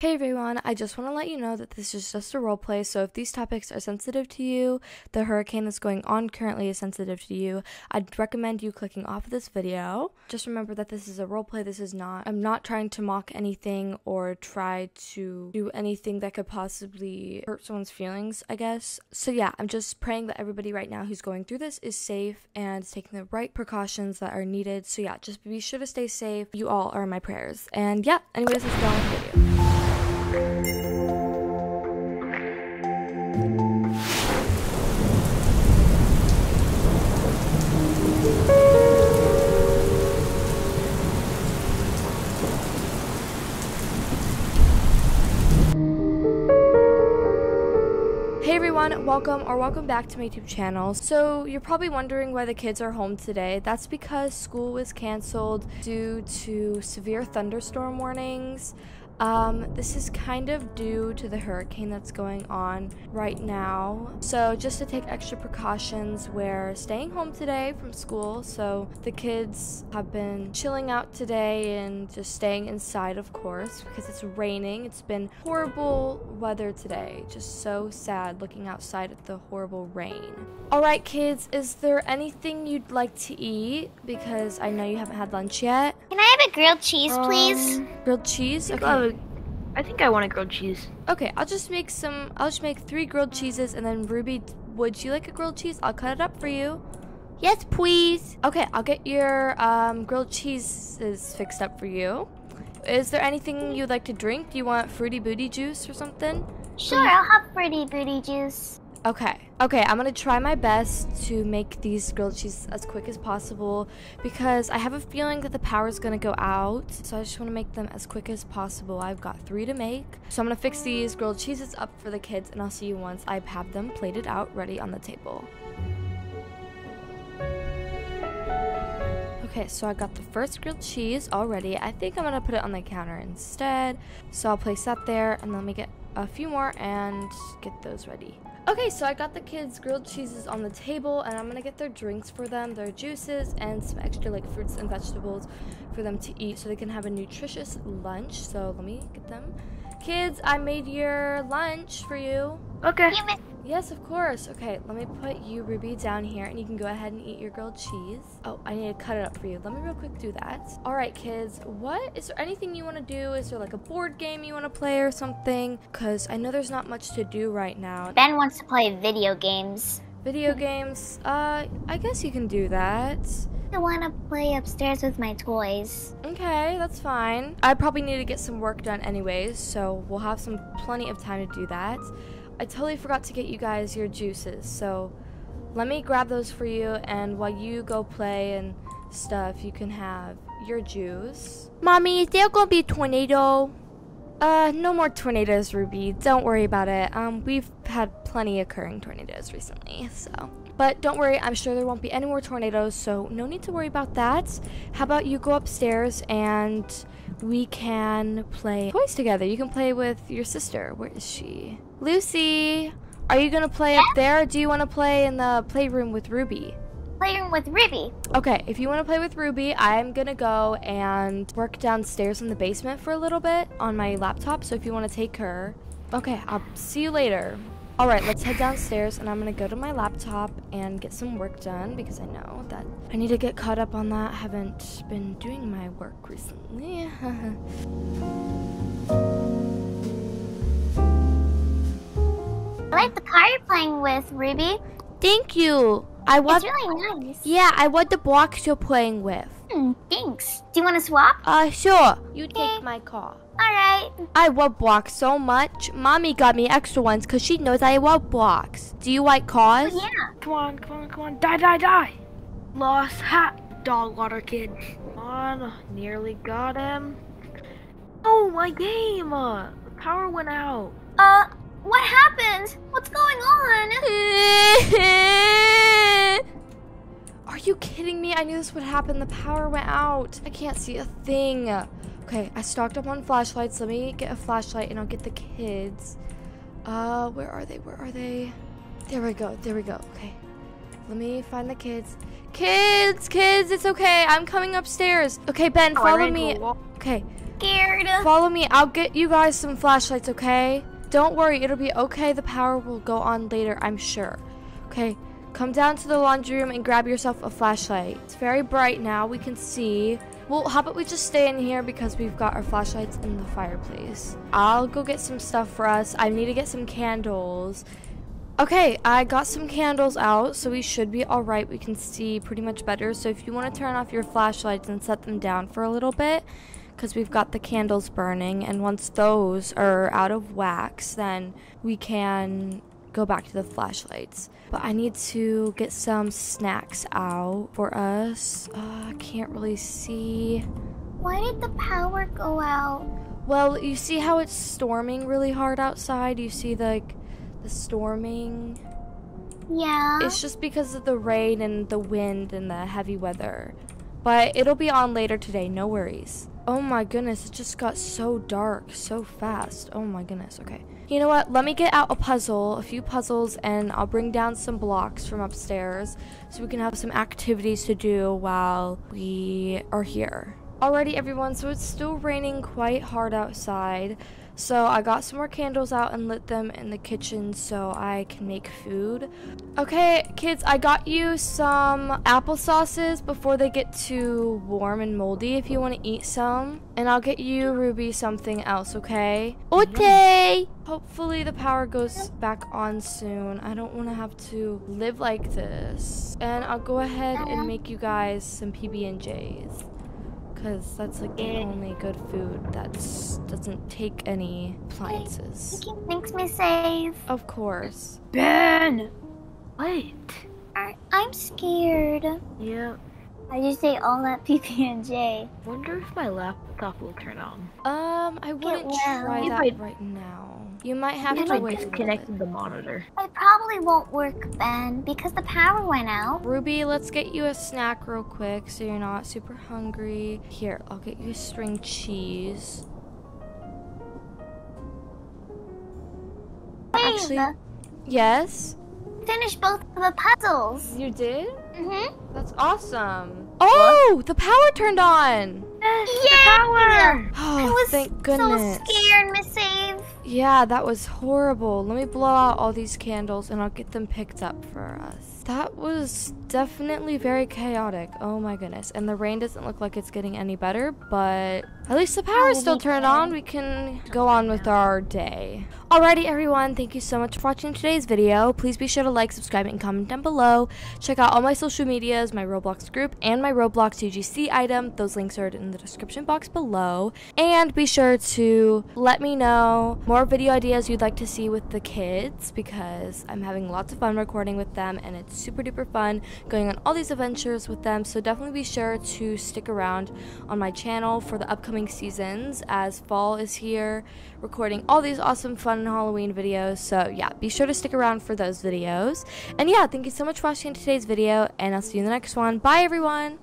Hey everyone, I just want to let you know that this is just a roleplay, so if these topics are sensitive to you, the hurricane that's going on currently is sensitive to you, I'd recommend you clicking off of this video. Just remember that this is a roleplay, I'm not trying to mock anything or try to do anything that could possibly hurt someone's feelings, I guess. So yeah, I'm just praying that everybody right now who's going through this is safe and is taking the right precautions that are needed. So yeah, just be sure to stay safe. You all are in my prayers. And yeah, anyways, let's go on with the video. Welcome or welcome back to my YouTube channel. So you're probably wondering why the kids are home today. That's because school was canceled due to severe thunderstorm warnings. This is kind of due to the hurricane that's going on right now. So just to take extra precautions, we're staying home today from school. So the kids have been chilling out today and just staying inside, of course, because it's raining. It's been horrible weather today. Just so sad looking outside at the horrible rain. All right, kids, is there anything you'd like to eat? Because I know you haven't had lunch yet. Can I have a grilled cheese, please? Grilled cheese? Okay. I think I want a grilled cheese. Okay, I'll just make 3 grilled cheeses, and then Ruby, would you like a grilled cheese? I'll cut it up for you. Yes, please. Okay, I'll get your grilled cheeses fixed up for you. Is there anything you'd like to drink? Do you want fruity booty juice or something? Sure, I'll have fruity booty juice. Okay, I'm gonna try my best to make these grilled cheeses as quick as possible because I have a feeling that the power's gonna go out, so I just wanna make them as quick as possible. I've got 3 to make. So I'm gonna fix these grilled cheeses up for the kids, and I'll see you once I have them plated out ready on the table. Okay, so I got the first grilled cheese already. I think I'm gonna put it on the counter instead. So I'll place that there, and let me get a few more and get those ready. Okay, so I got the kids' grilled cheeses on the table, and I'm gonna get their drinks for them, their juices, and some extra like fruits and vegetables for them to eat so they can have a nutritious lunch. So let me get them. Kids, I made your lunch for you. Okay. Yes, of course. Okay, let me put you, Ruby, down here, and you can go ahead and eat your grilled cheese. Oh, I need to cut it up for you. Let me real quick do that. All right, kids, is there anything you want to do? Is there like a board game you want to play or something? Because I know there's not much to do right now. Ben wants to play video games. Video games? I guess you can do that. I want to play upstairs with my toys. Okay, that's fine. I probably need to get some work done anyways, so we'll have plenty of time to do that. I totally forgot to get you guys your juices, so let me grab those for you, and while you go play and stuff, you can have your juice. Mommy, is there gonna be a tornado? No more tornadoes, Ruby. Don't worry about it. We've had plenty occurring tornadoes recently, so. But don't worry, I'm sure there won't be any more tornadoes, so no need to worry about that. How about you go upstairs and we can play toys together. You can play with your sister. Where is she? Lucy, are you gonna play up there, or do you wanna play in the playroom with Ruby? Playroom with Ruby. Okay, if you wanna play with Ruby, I'm gonna go and work downstairs in the basement for a little bit on my laptop, so if you wanna take her. Okay, I'll see you later. All right, let's head downstairs, and I'm gonna go to my laptop and get some work done because I know that I need to get caught up on that. I haven't been doing my work recently. I like the car you're playing with, Ruby. Thank you. It's really nice. Yeah, I want the blocks you're playing with. Thanks. Do you want to swap? Sure. You take my car. All right. I love blocks so much. Mommy got me extra ones because she knows I love blocks. Do you like cars? Oh, yeah. Come on. Die. Lost hat dog water kid. Come on. Nearly got him. Oh, my game. The power went out. What happened? What's going on? Are you kidding me? I knew this would happen. The power went out. I can't see a thing. Okay, I stocked up on flashlights. Let me get a flashlight and I'll get the kids. Where are they? There we go. Okay. Let me find the kids. Kids, it's okay. I'm coming upstairs. Okay, Ben, follow me. Okay. scared. Follow me. I'll get you guys some flashlights, okay? Don't worry. It'll be okay. The power will go on later, I'm sure. Okay. Come down to the laundry room and grab yourself a flashlight. It's very bright now. We can see. Well, how about we just stay in here because we've got our flashlights in the fireplace. I'll go get some stuff for us. I need to get some candles. Okay, I got some candles out, so we should be all right. We can see pretty much better. So if you want to turn off your flashlights and set them down for a little bit, because we've got the candles burning, and once those are out of wax, then we can go back to the flashlights. But I need to get some snacks out for us. I can't really see. Why did the power go out? Well, you see how it's storming really hard outside? You see the storming? Yeah. It's just because of the rain and the wind and the heavy weather. But it'll be on later today, no worries. Oh my goodness, it just got so dark so fast. Oh my goodness, okay. You know what? Let me get out a few puzzles, and I'll bring down some blocks from upstairs so we can have some activities to do while we are here. Alrighty, everyone, so it's still raining quite hard outside. So I got some more candles out and lit them in the kitchen so I can make food. Okay, kids, I got you some applesauces before they get too warm and moldy if you want to eat some. And I'll get you, Ruby, something else, okay? Okay! Hopefully the power goes back on soon. I don't want to have to live like this. And I'll go ahead and make you guys some PB&Js. Because that's like the only good food that doesn't take any appliances. You can make me safe. Of course. Ben! Wait. I'm scared. Yeah. I just ate all that PB&J. Wonder if my laptop will turn on. I wouldn't try that right now. You might have to wait. I disconnected the monitor. It probably won't work, Ben, because the power went out. Ruby, let's get you a snack real quick so you're not super hungry. Here, I'll get you string cheese. Hey, actually, yes? Finished both of the puzzles. You did? Mm-hmm. That's awesome. Oh, what? The power turned on. Yeah. The power. Oh, I was thank goodness. So scared, Miss Save. Yeah, that was horrible. Let me blow out all these candles and I'll get them picked up for us. That was definitely very chaotic. Oh my goodness. And the rain doesn't look like it's getting any better, but at least the power is still turned on. We can go on with our day. Alrighty, everyone. Thank you so much for watching today's video. Please be sure to like, subscribe, and comment down below. Check out all my social medias, my Roblox group, and my Roblox UGC item. Those links are in the description box below. And be sure to let me know more video ideas you'd like to see with the kids, because I'm having lots of fun recording with them, and it's super duper fun going on all these adventures with them. So definitely be sure to stick around on my channel for the upcoming seasons, as fall is here, recording all these awesome fun Halloween videos. So yeah, be sure to stick around for those videos. And yeah, thank you so much for watching today's video, and I'll see you in the next one. Bye, everyone.